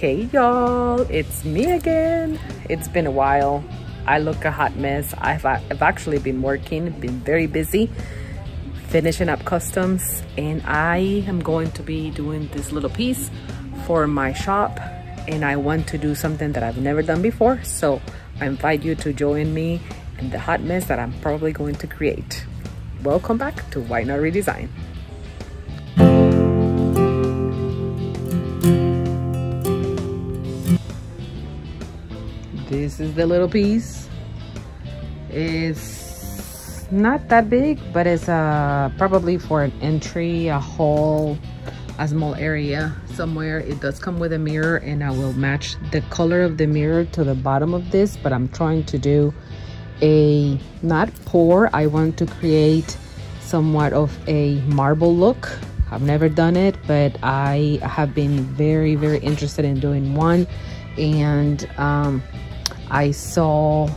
Hey y'all, it's me again. It's been a while. I look a hot mess. I've actually been working, been very busy, finishing up customs, and I am going to be doing this little piece for my shop, and I want to do something that I've never done before, so I invite you to join me in the hot mess that I'm probably going to create. Welcome back to Why Not Redesign. This is the little piece. It's not that big, but it's probably for an entry, a hall, a small area somewhere. It does come with a mirror, and I will match the color of the mirror to the bottom of this, but I'm trying to do a not pour. I want to create somewhat of a marble look. I've never done it, but I have been very, very interested in doing one, and I saw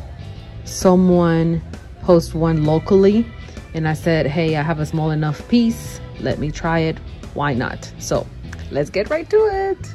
someone post one locally, and I said, hey, I have a small enough piece, let me try it, why not? So let's get right to it.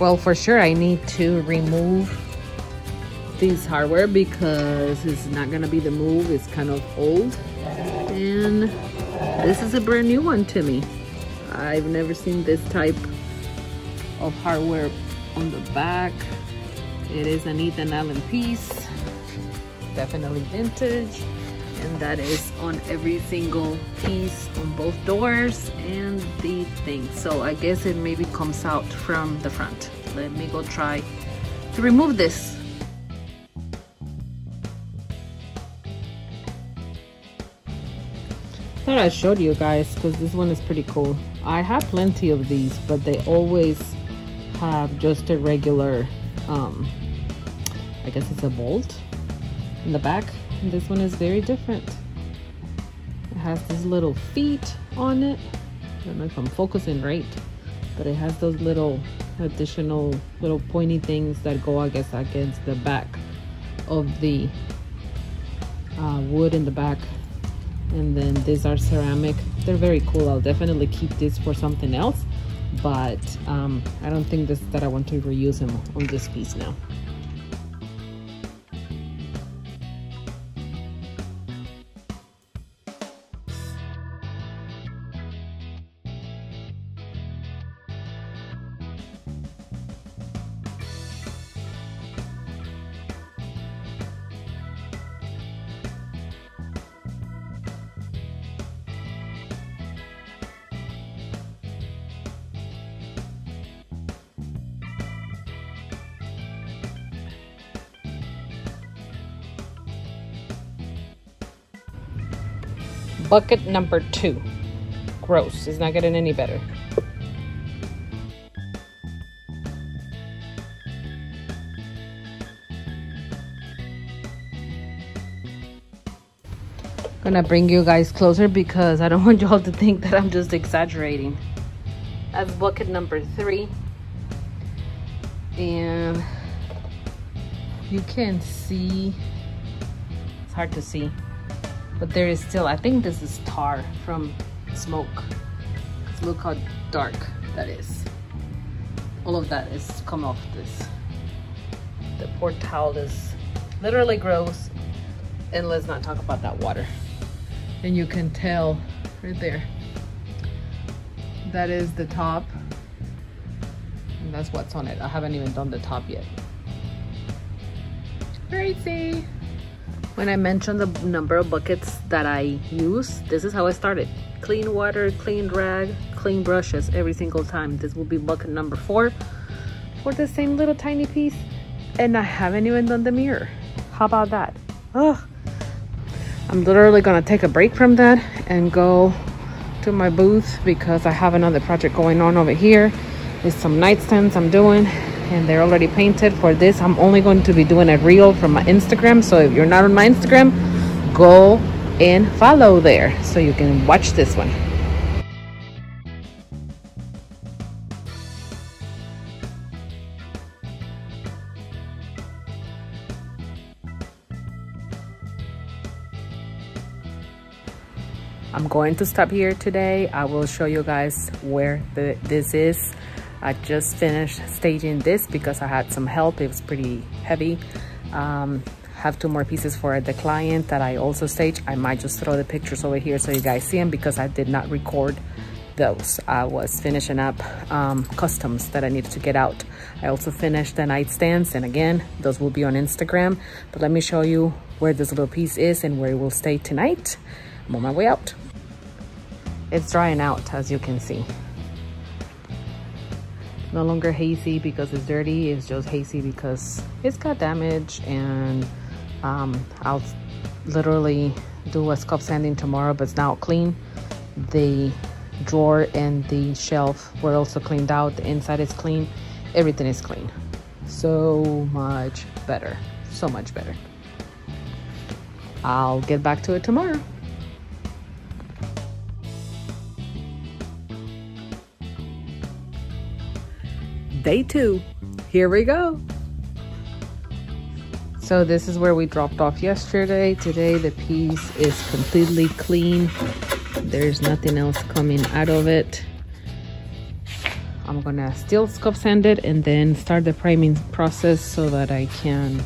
Well, for sure, I need to remove this hardware because it's not gonna be the move. It's kind of old, and this is a brand new one to me. I've never seen this type of hardware on the back. It is an Ethan Allen piece, definitely vintage, and that is on every single piece on both doors and the thing. So I guess it maybe comes out from the front. Let me go try to remove this. I thought I showed you guys because this one is pretty cool. I have plenty of these, but they always have just a regular, I guess it's a bolt in the back. And this one is very different. It has these little feet on it. I don't know if I'm focusing right, but it has those little additional little pointy things that go, I guess, against the back of the wood in the back. And then these are ceramic. They're very cool. I'll definitely keep this for something else, but I don't think that I want to reuse them on this piece now. Bucket number 2. Gross. It's not getting any better. I'm gonna bring you guys closer because I don't want y'all to think that I'm just exaggerating. That's bucket number 3. And you can see, it's hard to see, but there is still, I think this is tar from smoke. Look how dark that is. All of that is come off this. The poor towel is literally gross. And let's not talk about that water. And you can tell right there, that is the top. And that's what's on it. I haven't even done the top yet. Crazy. When I mentioned the number of buckets that I use, this is how I started. Clean water, clean rag, clean brushes every single time. This will be bucket number 4 for the same little tiny piece. And I haven't even done the mirror. How about that? Ugh. I'm literally gonna take a break from that and go to my booth because I have another project going on over here. It's some nightstands I'm doing, and they're already painted. For this, I'm only going to be doing a reel from my Instagram. So if you're not on my Instagram, go and follow there so you can watch this one. I'm going to stop here today. I will show you guys where this is. I just finished staging this because I had some help. It was pretty heavy. Have two more pieces for the client that I also staged. I might just throw the pictures over here so you guys see them, because I did not record those. I was finishing up customs that I needed to get out. I also finished the nightstands, and again, those will be on Instagram. But let me show you where this little piece is and where it will stay tonight. I'm on my way out. It's drying out, as you can see. No longer hazy because it's dirty. It's just hazy because it's got damage, and I'll literally do a scuff sanding tomorrow, but it's now clean. The drawer and the shelf were also cleaned out. The inside is clean. Everything is clean. So much better. So much better. I'll get back to it tomorrow. Day 2, here we go. So this is where we dropped off yesterday. Today the piece is completely clean. There's nothing else coming out of it. I'm gonna still scuff sand it and then start the priming process so that I can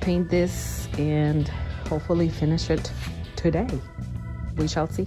paint this and hopefully finish it today. We shall see.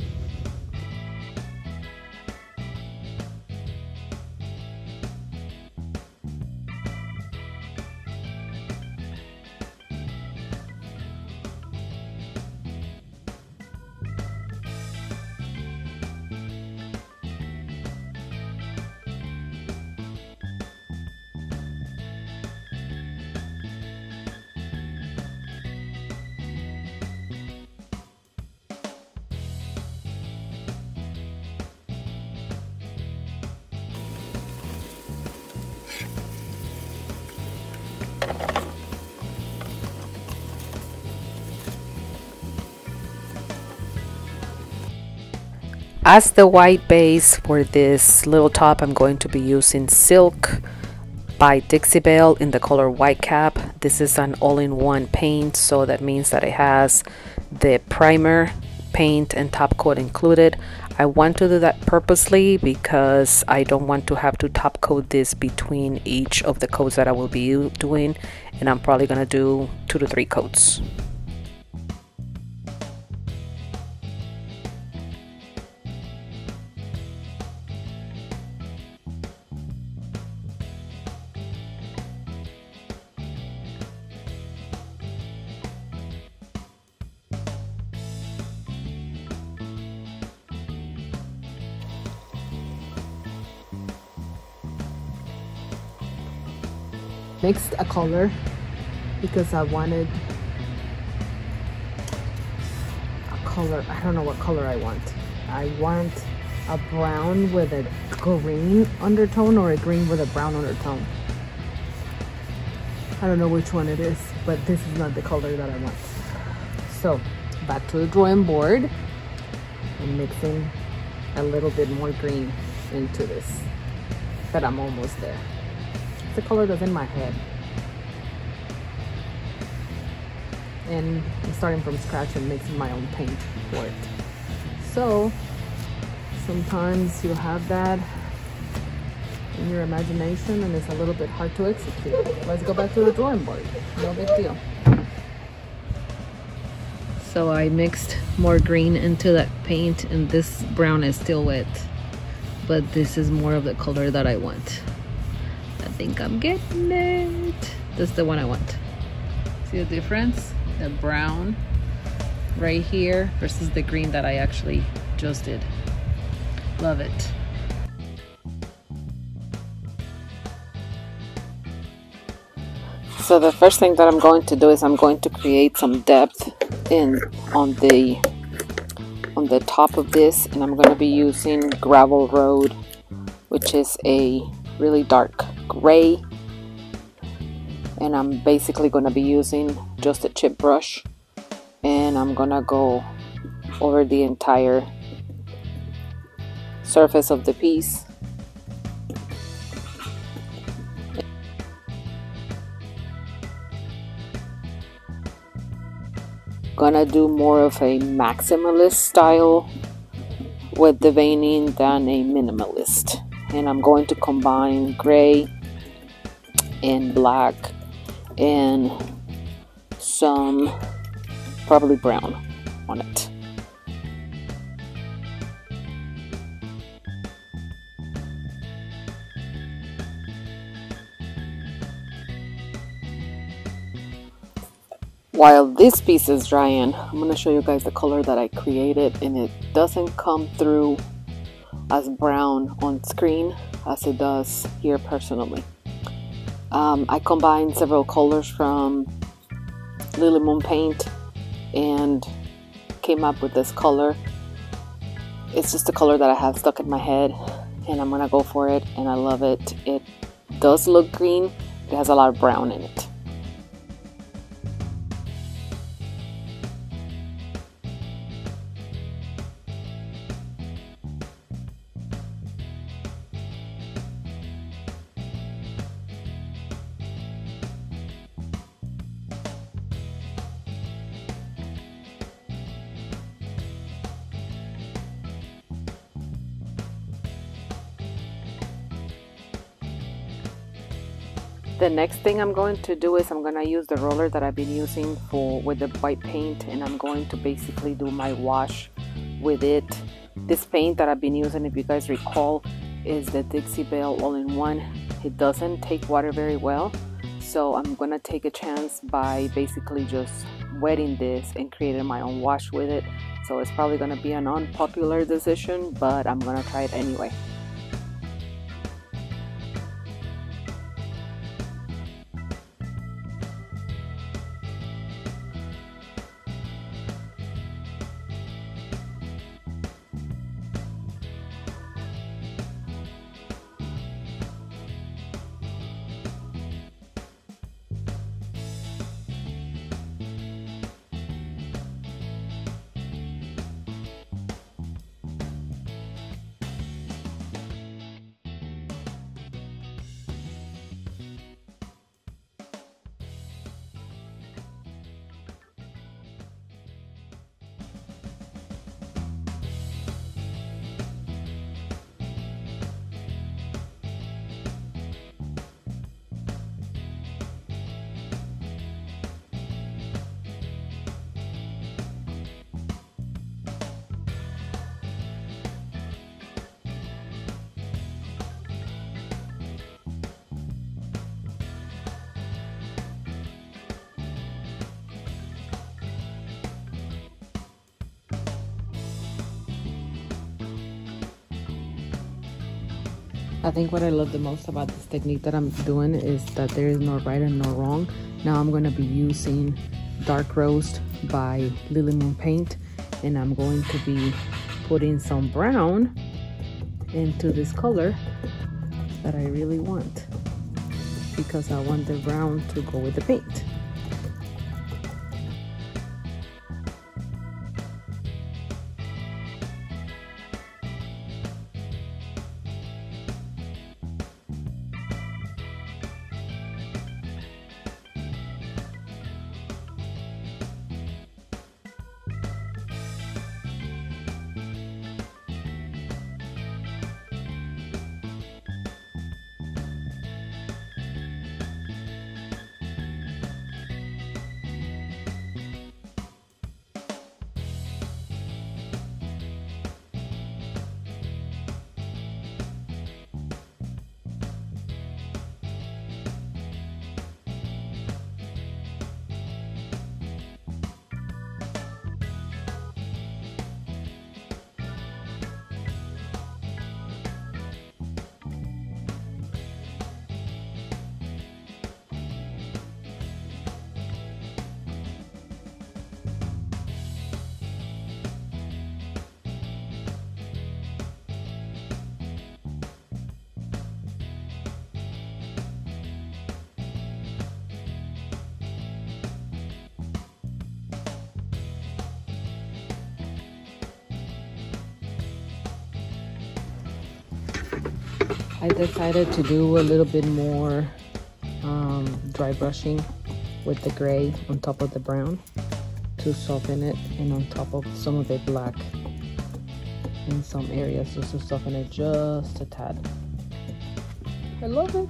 As the white base for this little top, I'm going to be using Silk by Dixie Belle in the color White Cap. This is an all-in-one paint, so that means that it has the primer, paint, and top coat included. I want to do that purposely because I don't want to have to top coat this between each of the coats that I will be doing, and I'm probably gonna do 2 to 3 coats. Mixed a color because I wanted a color. I don't know what color I want. I want a brown with a green undertone or a green with a brown undertone. I don't know which one it is, but this is not the color that I want. So back to the drawing board and mixing a little bit more green into this. But I'm almost there. The color that's in my head, and I'm starting from scratch and mixing my own paint for it. So sometimes you have that in your imagination and it's a little bit hard to execute. Let's go back to the drawing board. No big deal. So I mixed more green into that paint, and this brown is still wet, but this is more of the color that I want. I think I'm getting it. This is the one I want. See the difference? The brown right here versus the green that I actually just did. Love it. So the first thing that I'm going to do is I'm going to create some depth in on the top of this, and I'm going to be using Gravel Road, which is a really dark gray, and I'm basically going to be using just a chip brush, and I'm going to go over the entire surface of the piece. Gonna do more of a maximalist style with the veining than a minimalist, and I'm going to combine gray and black and some probably brown on it. While this piece is drying, I'm going to show you guys the color that I created, and it doesn't come through as brown on screen as it does here personally. I combined several colors from Lily Moon Paint and came up with this color. It's just a color that I have stuck in my head, and I'm going to go for it, and I love it. It does look green. It has a lot of brown in it. The next thing I'm going to do is I'm going to use the roller that I've been using with the white paint, and I'm going to basically do my wash with it. This paint that I've been using, if you guys recall, is the Dixie Belle all-in-one. It doesn't take water very well, so I'm going to take a chance by basically just wetting this and creating my own wash with it. So it's probably going to be an unpopular decision, but I'm going to try it anyway. I think what I love the most about this technique that I'm doing is that there is no right and no wrong. Now I'm going to be using Dark Roast by Lily Moon Paint, and I'm going to be putting some brown into this color that I really want, because I want the brown to go with the paint. I decided to do a little bit more dry brushing with the gray on top of the brown to soften it, and on top of some of the black in some areas just to soften it just a tad. I love it.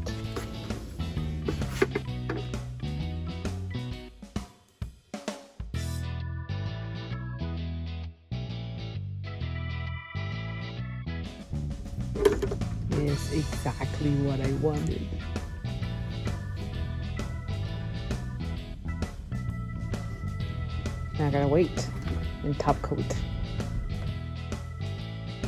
Is exactly what I wanted. Now I gotta wait and top coat.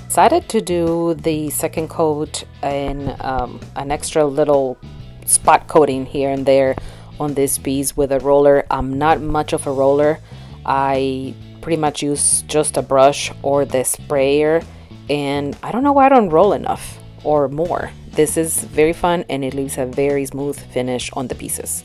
Decided to do the second coat and an extra little spot coating here and there on this piece with a roller. I'm not much of a roller. I pretty much use just a brush or the sprayer, and I don't know why I don't roll enough or more. This is very fun and it leaves a very smooth finish on the pieces.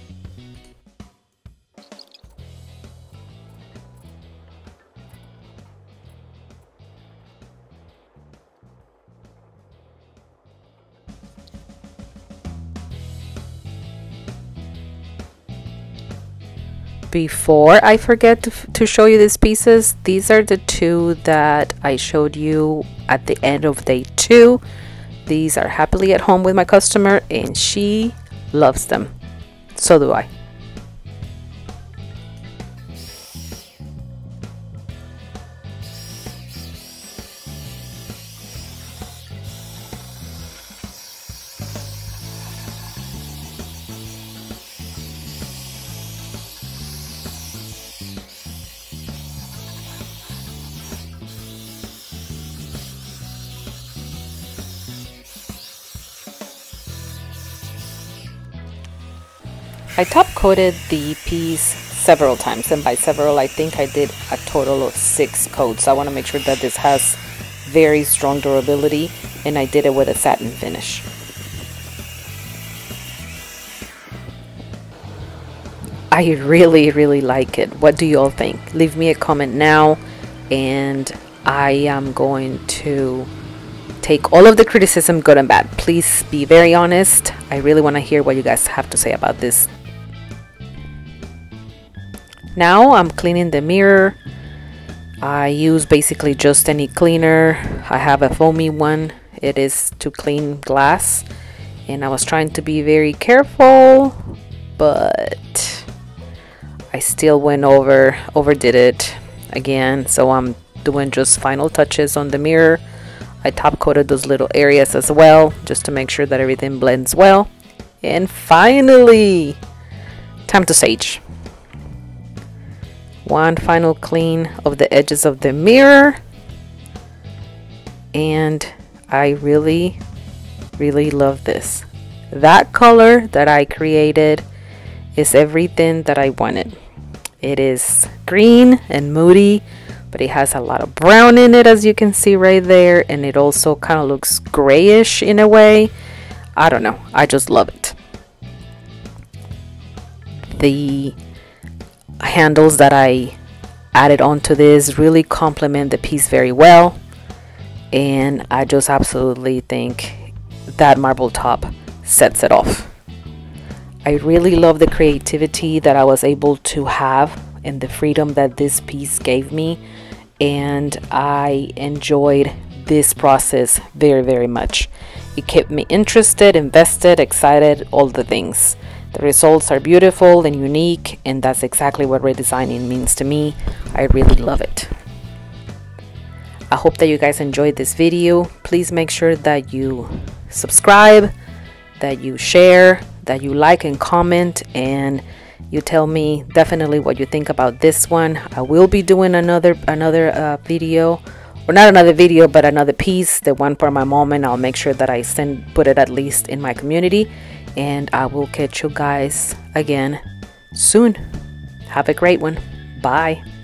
Before I forget to show you these pieces, these are the two that I showed you at the end of day two. These are happily at home with my customer and she loves them. So do I. I top coated the piece several times, and by several I think I did a total of 6 coats. I want to make sure that this has very strong durability, and I did it with a satin finish. I really like it. What do you all think? Leave me a comment now, and I am going to take all of the criticism, good and bad. Please be very honest. I really want to hear what you guys have to say about this. Now I'm cleaning the mirror. I use basically just any cleaner. I have a foamy one. It is to clean glass, and I was trying to be very careful, but I still went overdid it again. So I'm doing just final touches on the mirror. I top coated those little areas as well, just to make sure that everything blends well. And finally, time to sage. One final clean of the edges of the mirror, and I really love this. That color that I created is everything that I wanted. It is green and moody, but it has a lot of brown in it, as you can see right there, and it also kind of looks grayish in a way. I don't know, I just love it. The handles that I added onto this really complement the piece very well, and I just absolutely think that marble top sets it off. I really love the creativity that I was able to have and the freedom that this piece gave me, and I enjoyed this process very much. It kept me interested, invested, excited, all the things. The results are beautiful and unique, and that's exactly what redesigning means to me. I really love it. I hope that you guys enjoyed this video. Please make sure that you subscribe, that you share, that you like and comment, and you tell me definitely what you think about this one. I will be doing another video, or not another video, but another piece, the one for my mom, and I'll make sure that I put it at least in my community. And I will catch you guys again soon. Have a great one. Bye.